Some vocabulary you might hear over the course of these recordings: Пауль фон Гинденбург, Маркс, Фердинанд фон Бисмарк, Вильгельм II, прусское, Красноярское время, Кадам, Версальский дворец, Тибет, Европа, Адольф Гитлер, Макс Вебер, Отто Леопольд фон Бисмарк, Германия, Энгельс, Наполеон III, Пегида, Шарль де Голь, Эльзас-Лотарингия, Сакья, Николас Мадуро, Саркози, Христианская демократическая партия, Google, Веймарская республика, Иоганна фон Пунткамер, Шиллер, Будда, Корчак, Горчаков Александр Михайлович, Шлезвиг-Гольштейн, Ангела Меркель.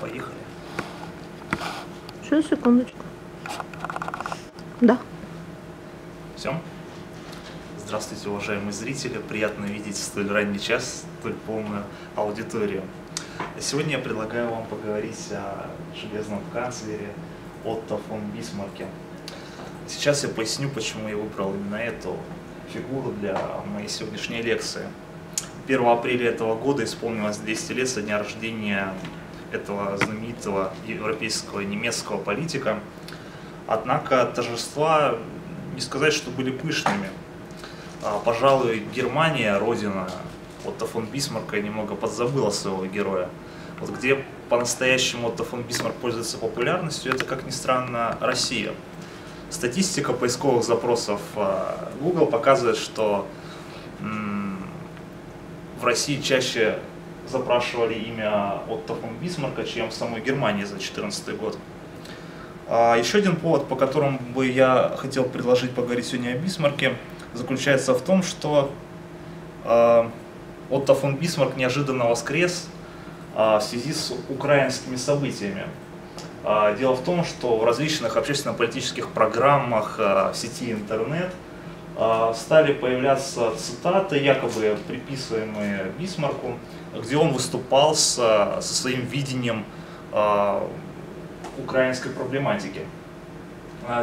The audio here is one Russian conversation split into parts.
Поехали. Сейчас, секундочку. Да. Все. Здравствуйте, уважаемые зрители. Приятно видеть в столь ранний час, столь полную аудиторию. Сегодня я предлагаю вам поговорить о железном канцлере Отто фон Бисмарке. Сейчас я поясню, почему я выбрал именно эту фигуру для моей сегодняшней лекции. 1 апреля этого года исполнилось 200 лет со дня рождения этого знаменитого европейского и немецкого политика. Однако торжества, не сказать, что были пышными. Пожалуй, Германия, родина Отто фон Бисмарка, немного подзабыла своего героя. Вот где по-настоящему Отто фон Бисмарк пользуется популярностью, это, как ни странно, Россия. Статистика поисковых запросов Google показывает, что в России чаще запрашивали имя Отто фон Бисмарка, чем в самой Германии за 2014 год. Еще один повод, по которому бы я хотел предложить поговорить сегодня о Бисмарке, заключается в том, что Отто фон Бисмарк неожиданно воскрес в связи с украинскими событиями. Дело в том, что в различных общественно-политических программах в сети интернет стали появляться цитаты, якобы приписываемые Бисмарку, где он выступал со своим видением украинской проблематики.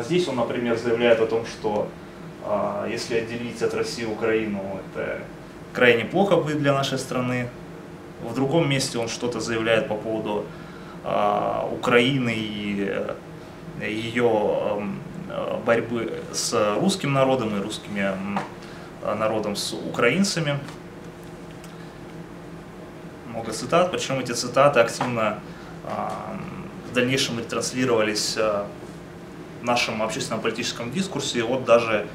Здесь он, например, заявляет о том, что если отделить от России Украину, это крайне плохо будет для нашей страны. В другом месте он что-то заявляет по поводу Украины и ее борьбы с русским народом и русским народом с украинцами. Много цитат, причем эти цитаты активно в дальнейшем ретранслировались в нашем общественно-политическом дискурсе. И вот даже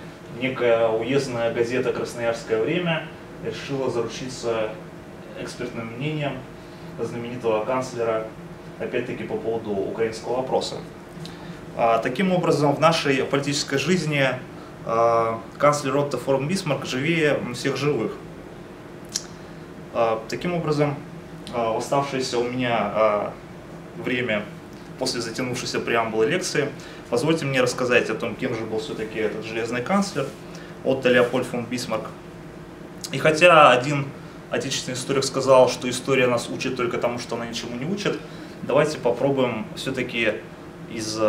некая уездная газета «Красноярское время» решила заручиться экспертным мнением знаменитого канцлера, опять-таки, по поводу украинского вопроса. Таким образом, в нашей политической жизни канцлер Отто фон Бисмарк живее всех живых. Таким образом, в оставшееся у меня время после затянувшейся преамбулы лекции, позвольте мне рассказать о том, кем же был все-таки этот железный канцлер Отто Леопольд фон Бисмарк. И хотя один отечественный историк сказал, что история нас учит только тому, что она ничему не учит, давайте попробуем все-таки из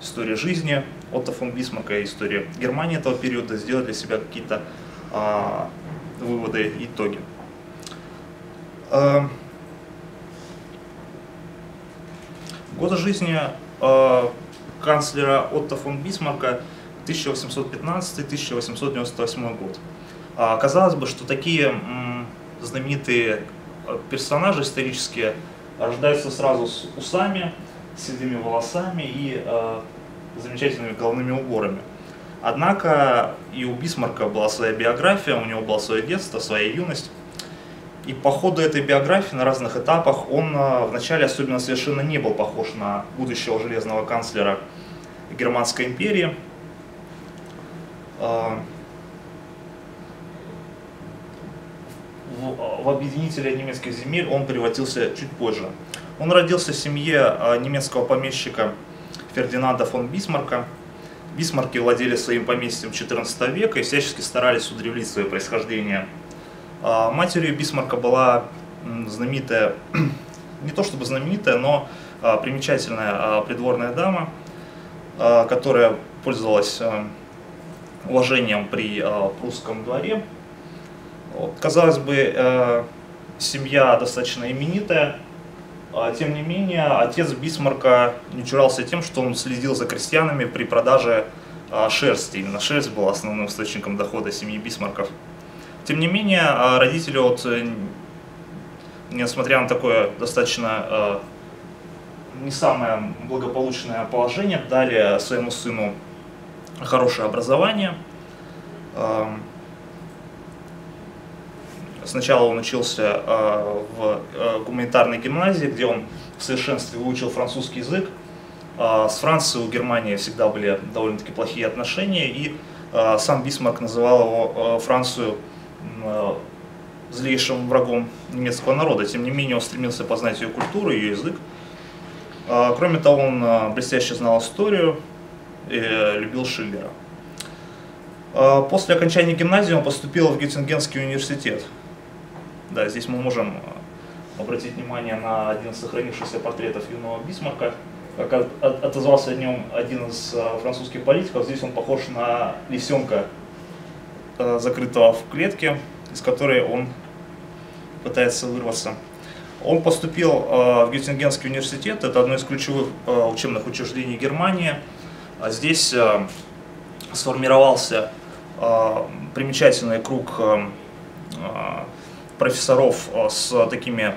истории жизни Отто фон Бисмарка и истории Германии этого периода сделать для себя какие-то выводы и итоги. Годы жизни канцлера Отто фон Бисмарка 1815-1898 год. Казалось бы, что такие знаменитые персонажи исторические рождаются сразу с усами, седыми волосами и замечательными головными уборами. Однако и у Бисмарка была своя биография, у него было свое детство, своя юность. И по ходу этой биографии на разных этапах он вначале особенно совершенно не был похож на будущего железного канцлера Германской империи. В объединителя немецких земель он превратился чуть позже. Он родился в семье немецкого помещика Фердинанда фон Бисмарка. Бисмарки владели своим поместьем XIV века и всячески старались удревлить свое происхождение. Матерью Бисмарка была знаменитая, не то чтобы знаменитая, но примечательная придворная дама, которая пользовалась уважением при прусском дворе. Казалось бы, семья достаточно именитая, тем не менее, отец Бисмарка не чурался тем, что он следил за крестьянами при продаже шерсти. Именно шерсть была основным источником дохода семьи Бисмарков. Тем не менее, родители, несмотря на такое достаточно не самое благополучное положение, дали своему сыну хорошее образование. Сначала он учился в гуманитарной гимназии, где он в совершенстве выучил французский язык, С Францией у Германии всегда были довольно-таки плохие отношения, и сам Бисмарк называл его Францию злейшим врагом немецкого народа. Тем не менее, он стремился познать ее культуру, ее язык. Кроме того, он блестяще знал историю и любил Шиллера. После окончания гимназии он поступил в Геттингенский университет. Да, здесь мы можем обратить внимание на один из сохранившихся портретов юного Бисмарка. Как отозвался о нем один из французских политиков, здесь он похож на лисенка, закрытого в клетке, из которой он пытается вырваться. Он поступил в Геттингенский университет, это одно из ключевых учебных учреждений Германии. Здесь сформировался примечательный круг профессоров с такими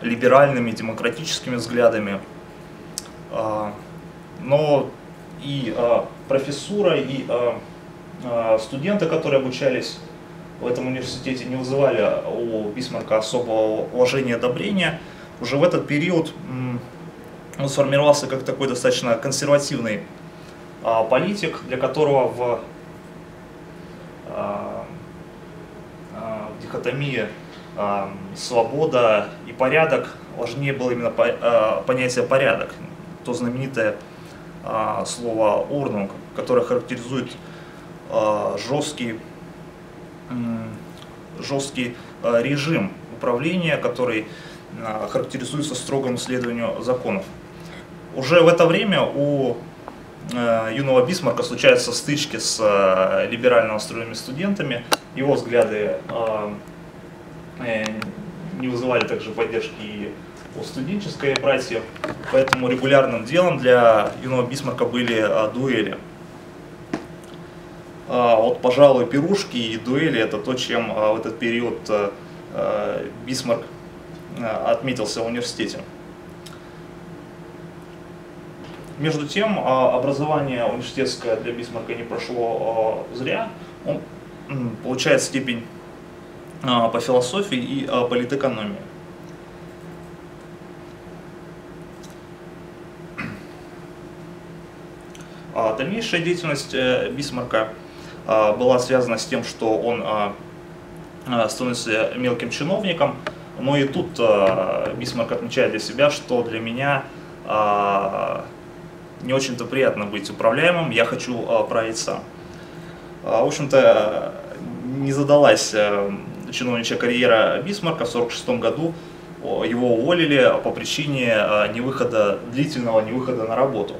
либеральными, демократическими взглядами. Но и профессура, и студенты, которые обучались в этом университете, не вызывали у Бисмарка особого уважения и одобрения. Уже в этот период он сформировался как такой достаточно консервативный политик, для которого в дихотомии свобода и порядок важнее было именно понятие «порядок». То знаменитое слово «Ordnung», которое характеризует жесткий режим управления, который характеризуется строгому следованию законов. Уже в это время у юного Бисмарка случаются стычки с либерально настроенными студентами. Его взгляды не вызывали также поддержки и у студенческой братьев, поэтому регулярным делом для юного Бисмарка были дуэли. Вот, пожалуй, пирушки и дуэли – это то, чем в этот период Бисмарк отметился в университете. Между тем, образование университетское для Бисмарка не прошло зря. Он получает степень по философии и политэкономии. Дальнейшая деятельность Бисмарка была связана с тем, что он становится мелким чиновником, но и тут Бисмарк отмечает для себя, что для меня не очень-то приятно быть управляемым, я хочу править сам. В общем-то, не задалась чиновничья карьера Бисмарка. В 1946 году его уволили по причине длительного невыхода на работу.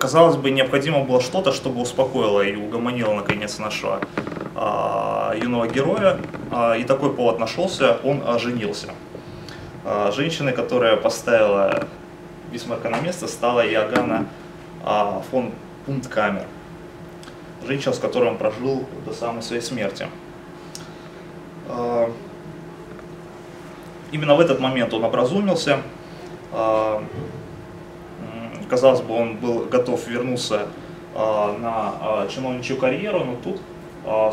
Казалось бы, необходимо было что-то, чтобы успокоило и угомонило, наконец, нашего юного героя. И такой повод нашелся, он женился. Женщиной, которая поставила Бисмарка на место, стала Иоганна фон Пунткамер. Женщина, с которой он прожил до самой своей смерти. Именно в этот момент он образумился. Казалось бы, он был готов вернуться на чиновничью карьеру, но тут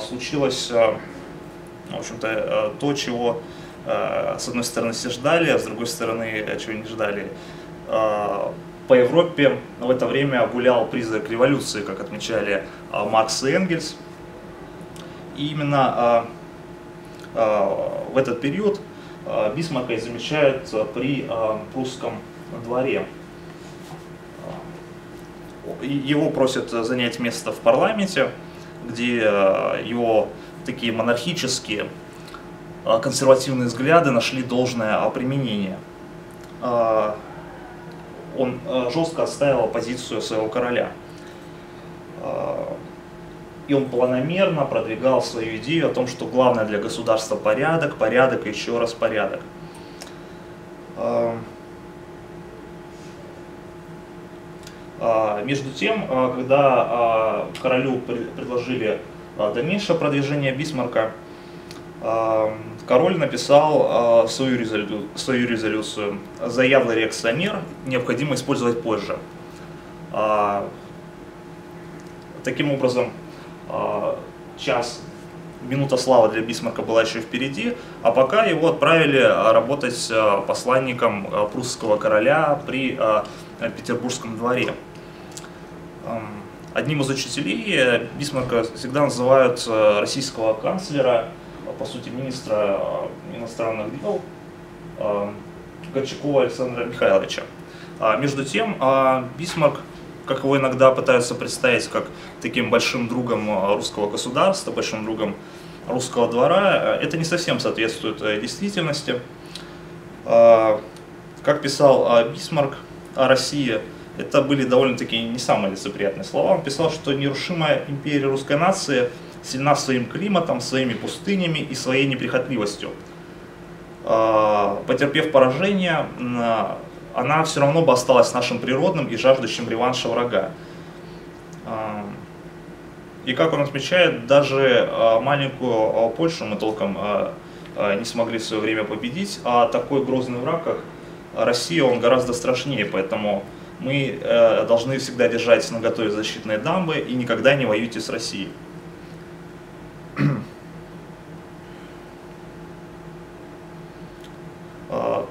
случилось, в общем-то, то, чего с одной стороны все ждали, а с другой стороны, чего не ждали. По Европе в это время гулял призрак революции, как отмечали Маркс и Энгельс. И именно в этот период Бисмарка замечают при прусском дворе. Его просят занять место в парламенте, где его такие монархические, консервативные взгляды нашли должное применение. Он жестко отстаивал позицию своего короля. И он планомерно продвигал свою идею о том, что главное для государства порядок, порядок и еще раз порядок. Между тем, когда королю предложили дальнейшее продвижение Бисмарка, король написал свою резолюцию «Заядлый реакционер, необходимо использовать позже». Таким образом, час минута славы для Бисмарка была еще впереди, а пока его отправили работать посланником прусского короля при Петербургском дворе. Одним из учителей Бисмарка всегда называют российского канцлера, по сути министра иностранных дел, Горчакова Александра Михайловича. Между тем, Бисмарк, как его иногда пытаются представить как таким большим другом русского государства, большим другом русского двора, это не совсем соответствует действительности. Как писал Бисмарк о России, это были довольно-таки не самые лицеприятные слова. Он писал, что нерушимая империя русской нации сильна своим климатом, своими пустынями и своей неприхотливостью. Потерпев поражение, она все равно бы осталась нашим природным и жаждущим реванша врага. И как он отмечает, даже маленькую Польшу мы толком не смогли в свое время победить, а такой грозный враг, как Россия, он гораздо страшнее, поэтому мы должны всегда держать наготове защитные дамбы и никогда не воюйте с Россией.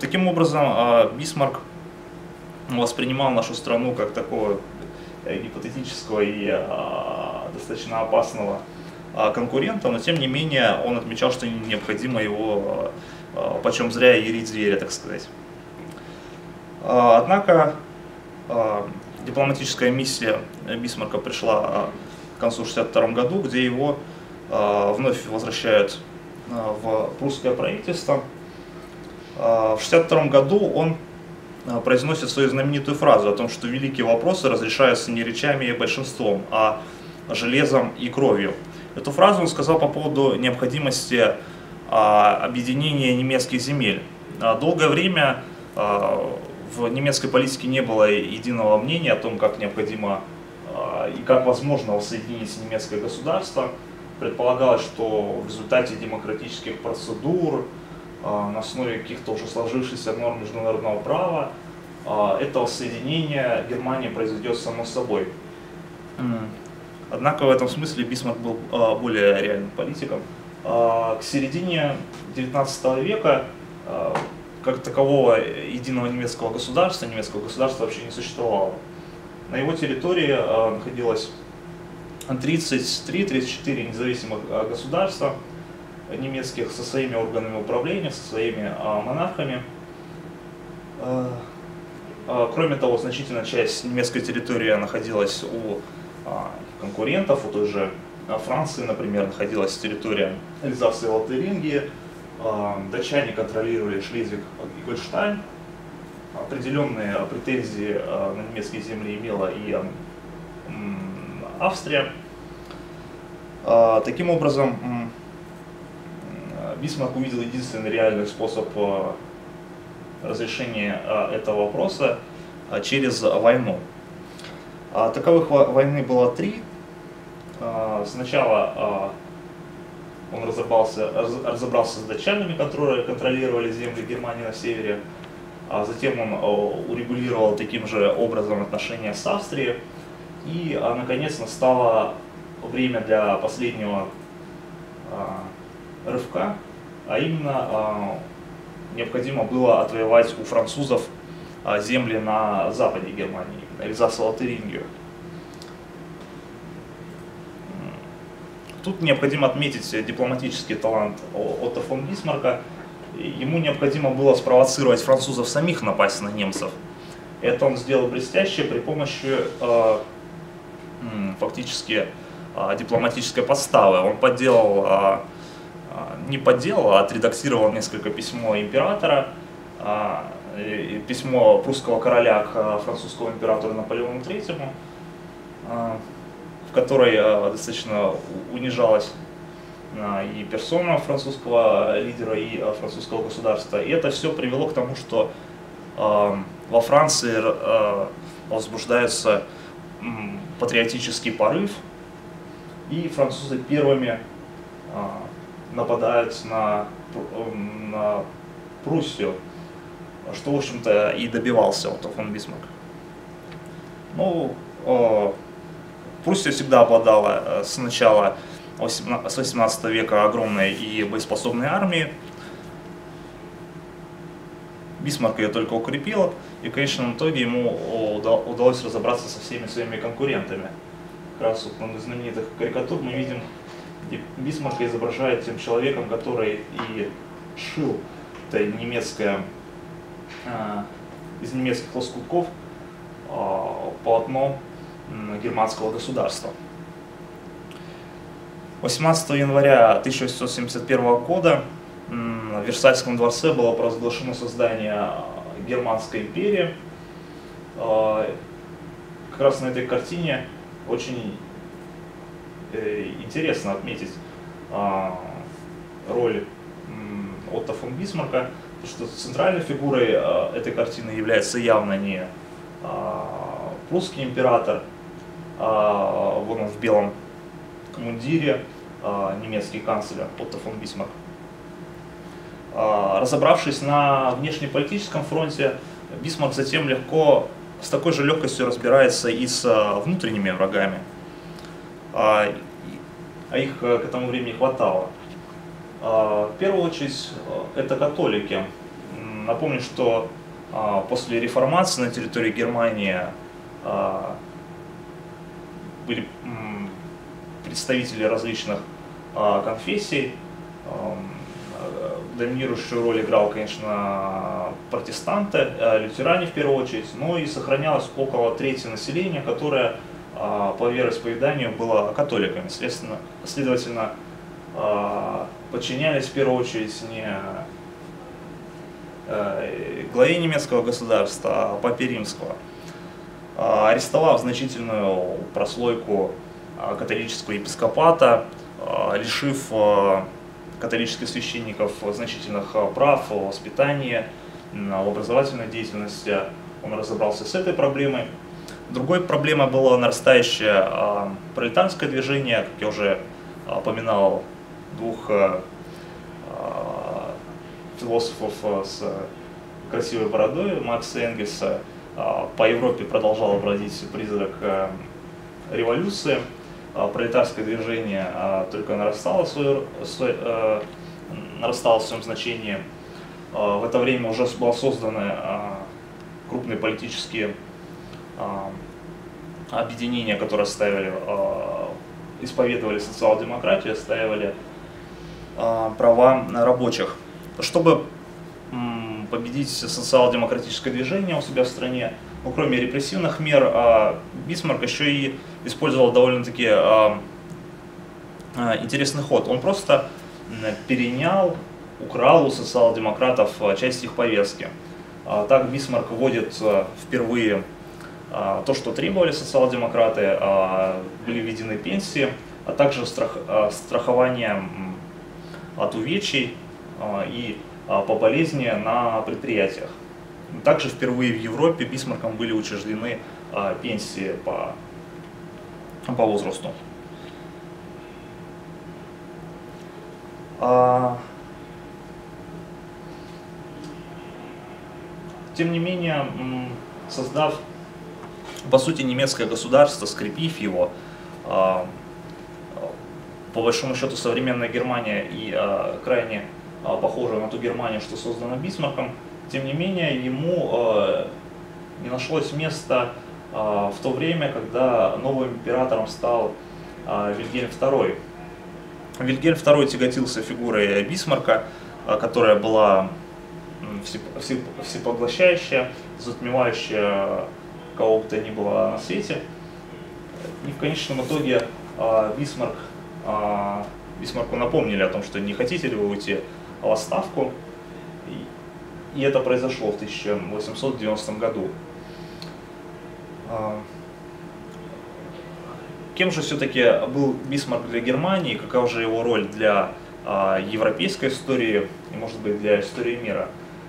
Таким образом, Бисмарк воспринимал нашу страну как такого гипотетического и достаточно опасного конкурента, но тем не менее он отмечал, что необходимо его почем зря ярить зверя, так сказать. Однако дипломатическая миссия Бисмарка пришла к концу 1962 году, где его вновь возвращают в прусское правительство. В 1962 году он произносит свою знаменитую фразу о том, что великие вопросы разрешаются не речами и большинством, а железом и кровью. Эту фразу он сказал по поводу необходимости объединения немецких земель. Долгое время в немецкой политике не было единого мнения о том, как необходимо и как возможно воссоединить немецкое государство. Предполагалось, что в результате демократических процедур, на основе каких-то уже сложившихся норм международного права, это воссоединение Германии произойдет само собой. Однако в этом смысле Бисмарк был более реальным политиком. К середине 19 века как такового единого немецкого государства вообще не существовало. На его территории находилось 33-34 независимых государства немецких со своими органами управления, со своими монархами. Кроме того, значительная часть немецкой территории находилась у конкурентов, у той же Франции, например, находилась территория Эльзаса-Лотарингии. Датчане контролировали Шлезвиг-Гольштейн. Определенные претензии на немецкие земли имела и Австрия. Таким образом, Бисмарк увидел единственный реальный способ разрешения этого вопроса через войну. Таковых войны было три. Сначала он разобрался с датчанами, которые контролировали земли Германии на севере. Затем он урегулировал таким же образом отношения с Австрией. И, наконец, настало время для последнего рывка, а именно необходимо было отвоевать у французов земли на западе Германии, Эльзас-Лотарингию. Тут необходимо отметить дипломатический талант Отто фон Бисмарка. Ему необходимо было спровоцировать французов самих напасть на немцев. Это он сделал блестяще при помощи фактически дипломатической подставы. Он не подделал, а отредактировал несколько письмо императора, письмо прусского короля к французскому императору Наполеону III, в которой достаточно унижалась и персона французского лидера, и французского государства. И это все привело к тому, что во Франции возбуждается патриотический порыв, и французы первыми нападают на Пруссию, что, в общем-то, и добивался Отто фон Бисмарк. Ну, Пруссия всегда обладала сначала с 18 века огромной и боеспособной армии. Бисмарк ее только укрепил, и в конечном итоге ему удалось разобраться со всеми своими конкурентами. Как раз вот на знаменитых карикатур мы видим, где Бисмарка изображает тем человеком, который и шил это немецкое, из немецких лоскутков полотно германского государства. 18 января 1871 года в Версальском дворце было провозглашено создание Германской империи. Как раз на этой картине очень интересно отметить роль Отто фон Бисмарка, потому что центральной фигурой этой картины является явно не прусский император, вон он в белом мундире, немецкий канцлер Отто фон Бисмарк. Разобравшись на внешнеполитическом фронте, Бисмарк затем легко, с такой же легкостью разбирается и с внутренними врагами, а их к этому времени хватало. В первую очередь это католики. Напомню, что после реформации на территории Германии были представители различных конфессий. Доминирующую роль играл, конечно, протестанты, лютеране в первую очередь, но и сохранялось около трети населения, которое по вероисповеданию было католиками. Следовательно, подчинялись в первую очередь не главе немецкого государства, а папе римского. Арестовав значительную прослойку католического епископата, лишив католических священников значительных прав в воспитании, в образовательной деятельности, он разобрался с этой проблемой. Другой проблемой было нарастающее пролетарское движение, как я уже упоминал, двух философов с красивой бородой, Маркса и Энгельса. По Европе продолжал бродить призрак революции. Пролетарское движение только нарастало в своем значении. В это время уже были созданы крупные политические объединения, которые исповедовали социал-демократию, отстаивали права рабочих. Чтобы победить социал-демократическое движение у себя в стране, ну, кроме репрессивных мер, Бисмарк еще и использовал довольно-таки интересный ход. Он просто перенял, украл у социал-демократов часть их повестки. Так Бисмарк вводит впервые то, что требовали социал-демократы, были введены пенсии, а также страхование от увечий и по болезни на предприятиях. Также впервые в Европе Бисмарком были учреждены пенсии по возрасту. Тем не менее, создав по сути немецкое государство, скрепив его, по большому счету современная Германия и крайне похожа на ту Германию, что создана Бисмарком, тем не менее ему не нашлось места в то время, когда новым императором стал Вильгельм II. Вильгельм II тяготился фигурой Бисмарка, которая была всепоглощающая, затмевающая кого бы то ни было на свете. И в конечном итоге Бисмарку напомнили о том, что не хотите ли вы уйти в отставку. И это произошло в 1890 году. Кем же все-таки был Бисмарк для Германии, какова же его роль для европейской истории и, может быть, для истории мира?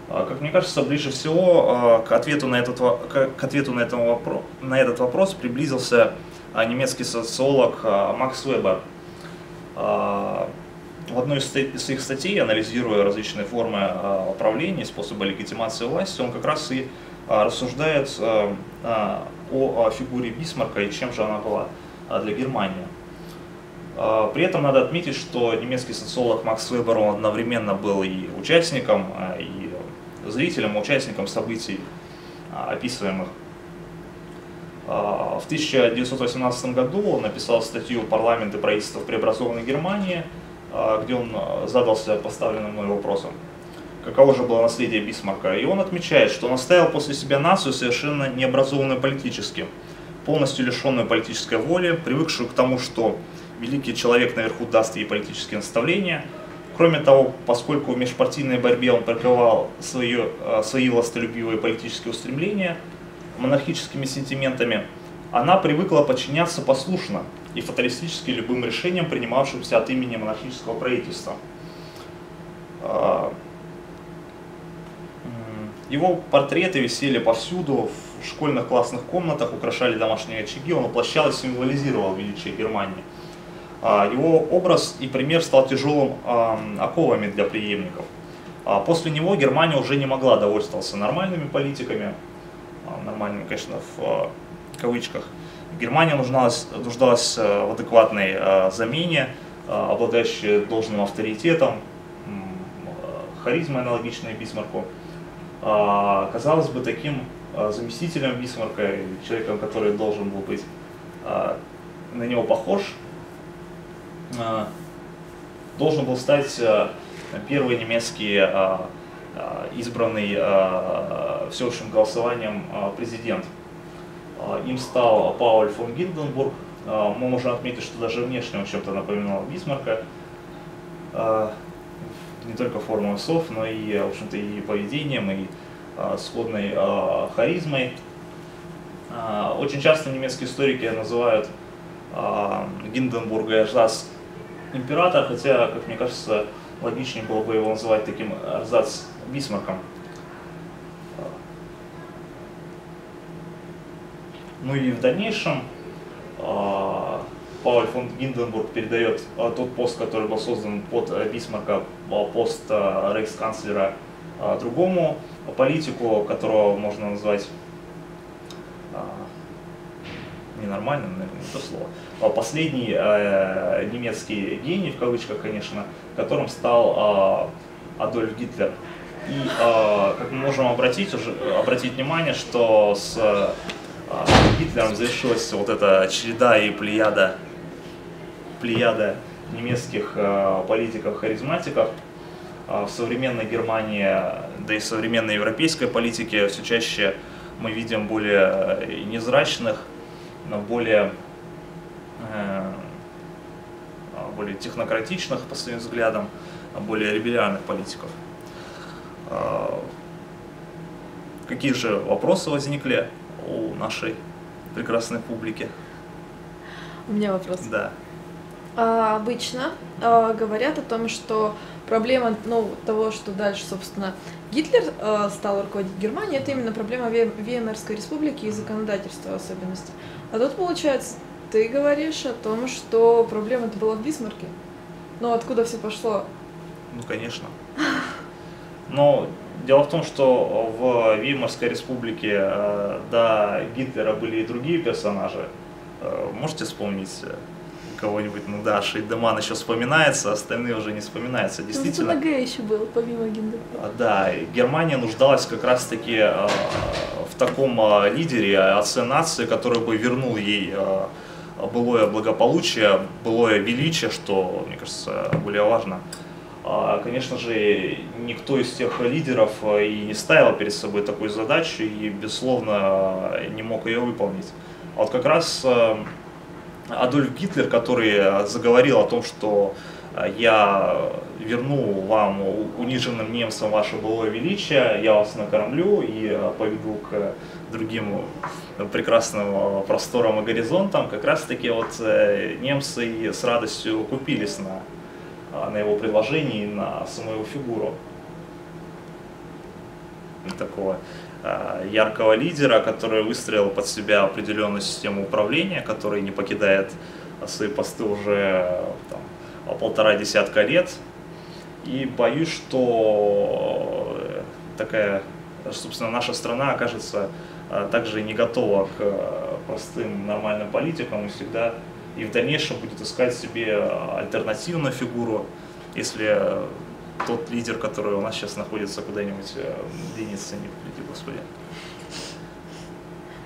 Как мне кажется, ближе всего к ответу на этот вопрос приблизился немецкий социолог Макс Вебер. В одной из своих статей, анализируя различные формы правления, способы легитимации власти, он как раз и рассуждает о фигуре Бисмарка и чем же она была для Германии. При этом надо отметить, что немецкий социолог Макс Вебер одновременно был и участником, и зрителем, и участником событий, описываемых. В 1918 году он написал статью «Парламент и правительство в преобразованной Германии», где он задался поставленным мной вопросом, каково же было наследие Бисмарка. И он отмечает, что он оставил после себя нацию, совершенно необразованную политически, полностью лишенную политической воли, привыкшую к тому, что великий человек наверху даст ей политические наставления. Кроме того, поскольку в межпартийной борьбе он прикрывал свои властолюбивые политические устремления монархическими сентиментами, она привыкла подчиняться послушно и фаталистически любым решениям, принимавшимся от имени монархического правительства. Его портреты висели повсюду, в школьных классных комнатах, украшали домашние очаги, он воплощал и символизировал величие Германии. Его образ и пример стал тяжелым оковами для преемников. После него Германия уже не могла довольствоваться нормальными политиками, нормальными, конечно, в кавычках. Германия нуждалась в адекватной замене, обладающей должным авторитетом, харизмой, аналогичной Бисмарку. Казалось бы, таким заместителем Бисмарка, человеком, который должен был быть на него похож, должен был стать первый немецкий избранный всеобщим голосованием президент. Им стал Пауль фон Гинденбург. Мы можем отметить, что даже внешне он чем-то напоминал Бисмарка. Не только формой усов, но и, в общем-то, и поведением, и сходной харизмой. Очень часто немецкие историки называют Гинденбурга и Эрзац император, хотя, как мне кажется, логичнее было бы его называть таким Эрзац Бисмарком. Ну и в дальнейшем Пауль фон Гинденбург передает тот пост, который был создан под Бисмарка, пост рейхсканцлера, другому политику, которого можно назвать ненормальным, наверное, не то слово. Последний немецкий гений, в кавычках, конечно, которым стал Адольф Гитлер. И, как мы можем обратить внимание, что с Гитлером завершилась вот эта череда и плеяда немецких политиков-харизматиков. В современной Германии, да и в современной европейской политике все чаще мы видим более незрачных, но более технократичных, по своим взглядам, более ребеллиарных политиков. Какие же вопросы возникли у нашей прекрасной публики? У меня вопрос. Да. Обычно говорят о том, что проблема того, что дальше, собственно, Гитлер стал руководить Германией, это именно проблема Веймарской республики и законодательства особенности. А тут, получается, ты говоришь о том, что проблема-то была в Бисмарке. Но откуда все пошло? Ну, конечно. Но дело в том, что в Веймарской республике до Гитлера были и другие персонажи. Можете вспомнить кого-нибудь? Ну да, Шейдеман еще вспоминается, остальные уже не вспоминаются. Действительно. Ну, ГГ еще был, помимо Гинденбурга. Да, Германия нуждалась как раз-таки в таком лидере, отце нации, который бы вернул ей былое благополучие, былое величие, что, мне кажется, более важно. Конечно же, никто из тех лидеров и не ставил перед собой такую задачу и, безусловно, не мог ее выполнить. А вот как раз Адольф Гитлер, который заговорил о том, что я верну вам, униженным немцам, ваше былое величие, я вас накормлю и поведу к другим прекрасным просторам и горизонтам, как раз-таки вот немцы с радостью купились на его предложение и на саму его фигуру. Такого яркого лидера, который выстроил под себя определенную систему управления, который не покидает свои посты уже там полтора десятка лет. И боюсь, что собственно, наша страна окажется также не готова к простым нормальным политикам и всегда и в дальнейшем будет искать себе альтернативную фигуру, если тот лидер, который у нас сейчас находится, куда-нибудь денется, не приведи Господи.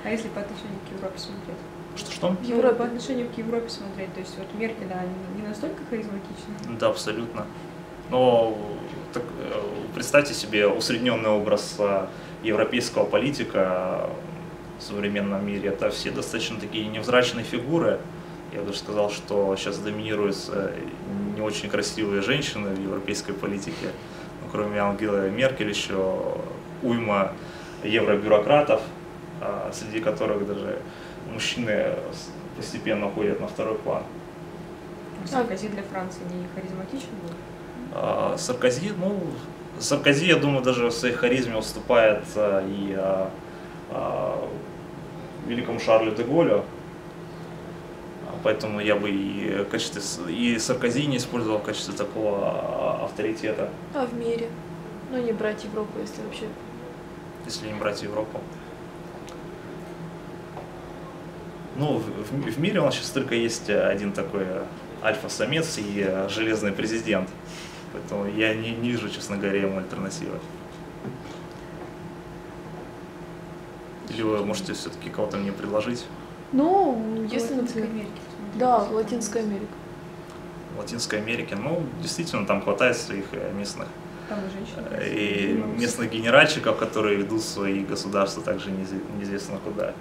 А если по отношению к Европе смотреть? Что? По отношению к Европе смотреть, то есть вот Меркель, да, не настолько харизматична? Да, абсолютно. Но так, представьте себе усредненный образ европейского политика в современном мире. Это все достаточно такие невзрачные фигуры. Я даже сказал, что сейчас доминируют не очень красивые женщины в европейской политике. Ну, кроме Ангелы Меркель еще уйма евробюрократов, среди которых даже мужчины постепенно уходят на второй план. Саркози для Франции не харизматичен был? Саркози, ну, Саркози, я думаю, даже в своей харизме уступает и великому Шарлю де Голю. Поэтому я бы и, Саркози не использовал в качестве такого авторитета. А в мире? Ну, не брать Европу, если вообще. Если не брать Европу. Ну, в мире у нас сейчас только есть один такой альфа-самец и железный президент. Поэтому я не вижу, честно говоря, ему альтернативы. Или вы можете все-таки кого-то мне предложить? Ну, если Латинская Америка. Да, Латинская Америка. Латинская Америка, ну, действительно, там хватает своих местных. Там и местных генеральщиков, которые ведут свои государства также неизвестно куда.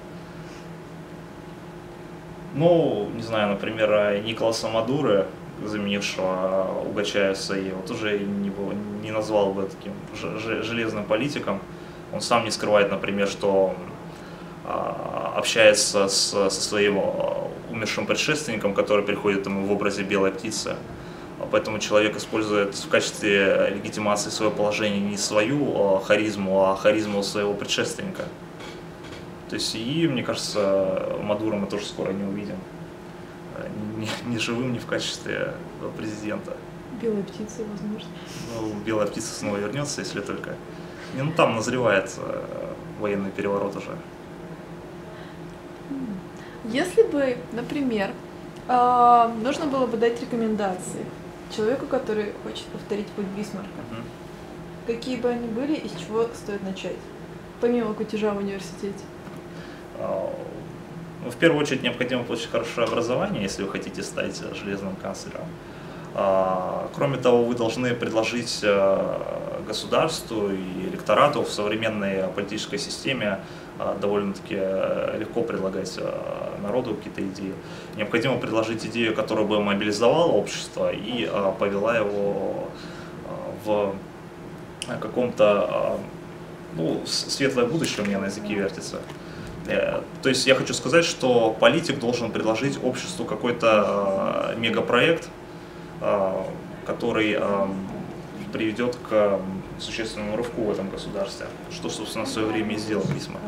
Ну, не знаю, например, Николаса Мадуро, заменившего Уго Чавеса, я его тоже не назвал бы таким железным политиком. Он сам не скрывает, например, что общается со своим умершим предшественником, который приходит ему в образе белой птицы. Поэтому человек использует в качестве легитимации своего положения не свою харизму, а харизму своего предшественника. То есть, и, мне кажется, Мадуро мы тоже скоро не увидим. Ни живым, ни в качестве президента. Белая птица, возможно. Ну, белая птица снова вернется, если только. Не, ну, там назревает военный переворот уже. Если бы, например, нужно было бы дать рекомендации человеку, который хочет повторить путь Бисмарка, какие бы они были и с чего стоит начать, помимо кутежа в университете? В первую очередь необходимо получить хорошее образование, если вы хотите стать железным канцлером. Кроме того, вы должны предложить государству и электорату в современной политической системе довольно-таки легко предлагать народу какие-то идеи. Необходимо предложить идею, которая бы мобилизовала общество и повела его в каком-то, ну, светлое будущее, у меня на языке вертится. То есть я хочу сказать, что политик должен предложить обществу какой-то мегапроект, который приведет к существенному рывку в этом государстве, что, собственно, в свое время и сделал Бисмарк.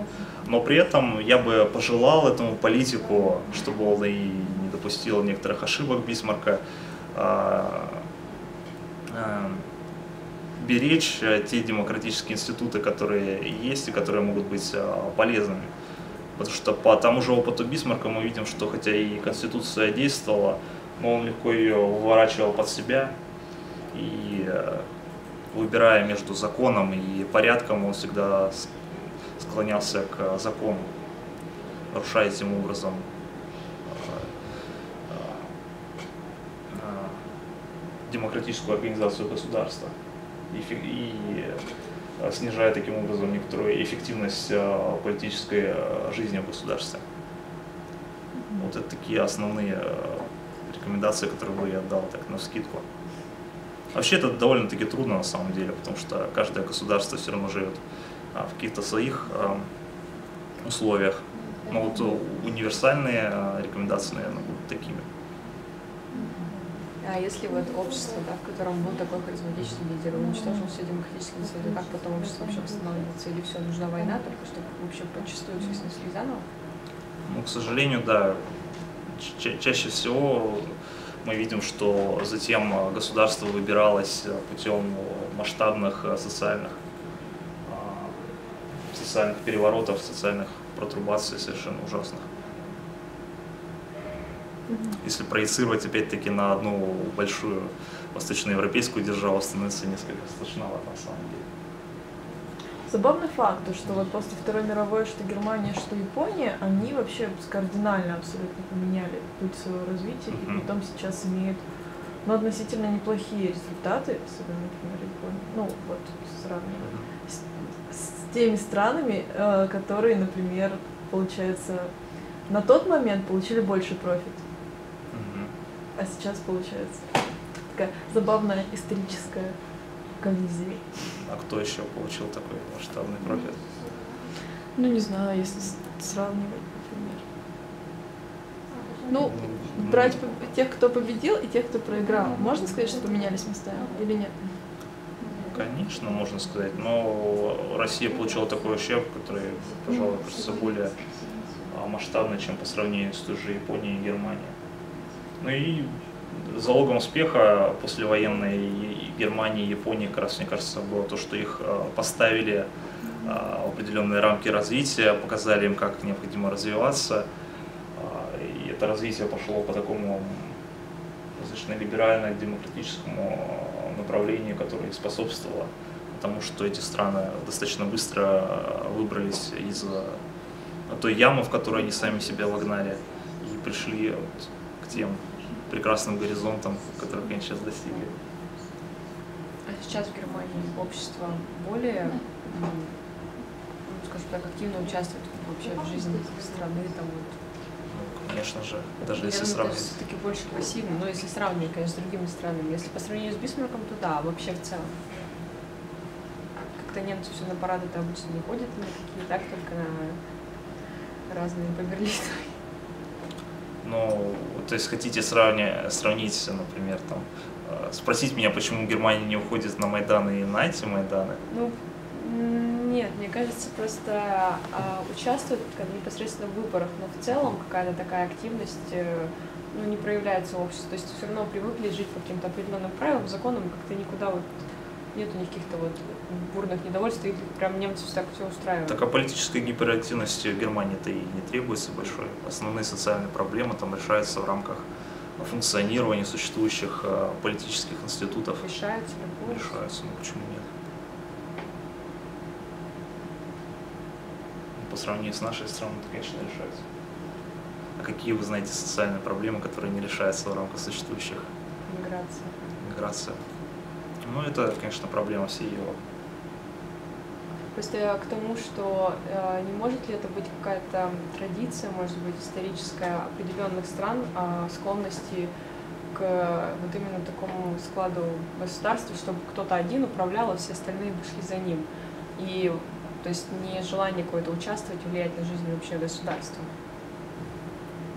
Но при этом я бы пожелал этому политику, чтобы он и не допустил некоторых ошибок Бисмарка, беречь те демократические институты, которые есть и которые могут быть полезными. Потому что по тому же опыту Бисмарка мы видим, что хотя и Конституция действовала, но он легко ее выворачивал под себя. И выбирая между законом и порядком, он всегда склонялся к закону, нарушая тем образом демократическую организацию государства и снижая таким образом некоторую эффективность политической жизни в государстве. Вот это такие основные рекомендации, которые бы я отдал так навскидку. Вообще это довольно-таки трудно на самом деле, потому что каждое государство все равно живет в каких-то своих условиях. Но вот универсальные рекомендации, наверное, будут такими. А если вот общество, да, в котором был такой харизматичный лидер, уничтожил все демократические институты, как потом общество вообще восстанавливается? Или все, нужна война, только чтобы вообще подчистую все снесли заново? Ну, к сожалению, да. Чаще всего мы видим, что затем государство выбиралось путем масштабных социальных переворотов, социальных протрубаций совершенно ужасных. Если проецировать опять-таки на одну большую восточноевропейскую державу, становится несколько страшновато на самом деле. Забавный факт, что вот после Второй мировой, что Германия, что Япония, они вообще кардинально абсолютно поменяли путь своего развития, и потом сейчас имеют относительно неплохие результаты, особенно, например, Япония, сравнивая с теми странами, которые, например, получается, на тот момент получили больше профит, а сейчас получается такая забавная историческая коллизия. А кто еще получил такой масштабный профит? Ну, не знаю, если сравнивать, например. Ну, брать тех, кто победил, и тех, кто проиграл. Можно сказать, что поменялись местами или нет? Конечно, можно сказать. Но Россия получила такой ущерб, который, пожалуй, кажется, более масштабный, чем по сравнению с той же Японией и Германией. Ну и залогом успеха послевоенной Германии и Японии, как раз, мне кажется, было то, что их поставили в определенные рамки развития, показали им, как необходимо развиваться. И это развитие пошло по такому достаточно либерально-демократическому направлению, которое способствовало тому, что эти страны достаточно быстро выбрались из той ямы, в которую они сами себя вогнали, и пришли к тем прекрасным горизонтам, которых они сейчас достигли. А сейчас в Германии общество более, скажем так, активно участвует вообще в жизни страны? Там, конечно же, даже если сравнивать. Все-таки больше пассивно, но если сравнивать, конечно, с другими странами. Если по сравнению с Бисмарком, то да, вообще в целом. Как-то немцы все на парады-то обычно не ходят, на какие, так, только на разные по Берлину. Ну, то есть хотите сравнить, например, там, спросить меня, почему Германия не уходит на Майданы и на антимайданы? Ну, нет, мне кажется, просто участвуют непосредственно в выборах, но в целом какая-то такая активность не проявляется в обществе. То есть все равно привыкли жить по каким-то определенным правилам, законам, как-то никуда нету никаких-то бурных недовольств, и прям немцы так все устраивают. Так, а политической гиперактивности в Германии-то и не требуется большой. Основные социальные проблемы там решаются в рамках функционирования существующих политических институтов. Решаются? Решаются, ну почему нет? По сравнению с нашей страной, это, конечно, решается. А какие вы знаете социальные проблемы, которые не решаются в рамках существующих? Миграция. Миграция. Ну, это, конечно, проблема всей Европы. Просто к тому, что не может ли это быть какая-то традиция, может быть, историческая определенных стран, склонности к вот именно такому складу государства, чтобы кто-то один управлял, а все остальные пошли за ним. И то есть не желание какое-то участвовать, влиять на жизнь вообще государства.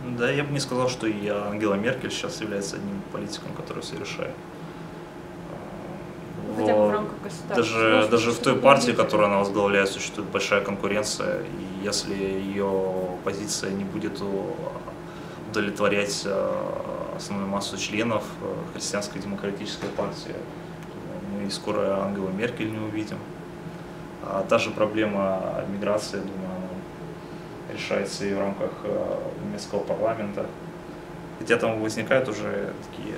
Да, я бы не сказал, что и Ангела Меркель сейчас является одним политиком, который все решает. Хотя бы в рамках государства. Даже в той партии, которую она возглавляет, существует большая конкуренция. И если ее позиция не будет удовлетворять основную массу членов Христианской демократической партии, мы скоро Ангелу Меркель не увидим. А та же проблема миграции, я думаю, решается и в рамках немецкого парламента. Хотя там возникают уже такие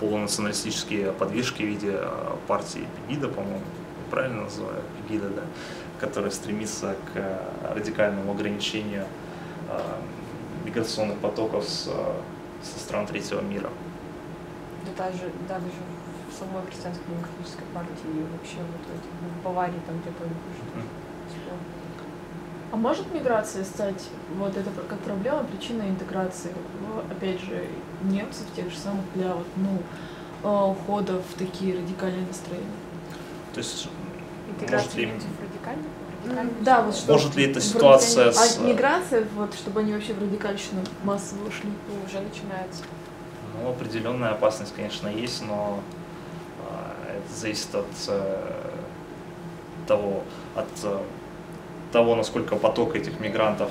полунационалистические подвижки в виде партии Пегида, по-моему, правильно называют, Пегида, да, которая стремится к радикальному ограничению миграционных потоков со стран третьего мира. Да, даже самой Христианской демократической партии и вообще в Баварии там где-то. А может миграция стать это как проблема, причина интеграции? Опять же, немцев тех же самых для ухода в такие радикальные настроения. То есть интеграция немцев радикально? Да, может ли эта ситуация с... А миграция, чтобы они вообще в радикальщину массово ушли, уже начинается. Ну, определенная опасность, конечно, есть, но это зависит от того, насколько поток этих мигрантов.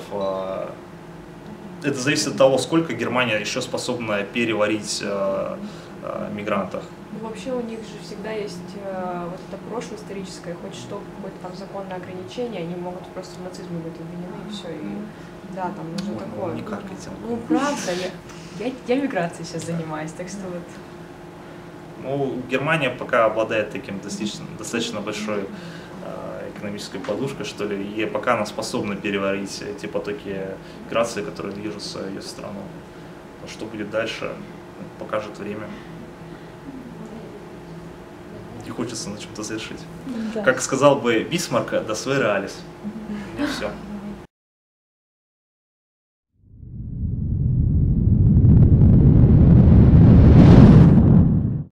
Это зависит от того, сколько Германия еще способна переварить мигрантов. Вообще у них же всегда есть это прошлое историческое, хоть что, какое-то там законное ограничение, они могут просто в нацизм быть обвинены, и все. И да, там уже ой, такое. Ну, как этим? Ну, правда, я миграцией сейчас занимаюсь, так что вот. Ну, Германия пока обладает таким достаточно большой экономической подушкой, что ли, и пока она способна переварить те потоки миграции, которые движутся в ее страну. Но что будет дальше, покажет время. И хочется на чем-то завершить. Да. Как сказал бы Бисмарк, das wäre alles. И все.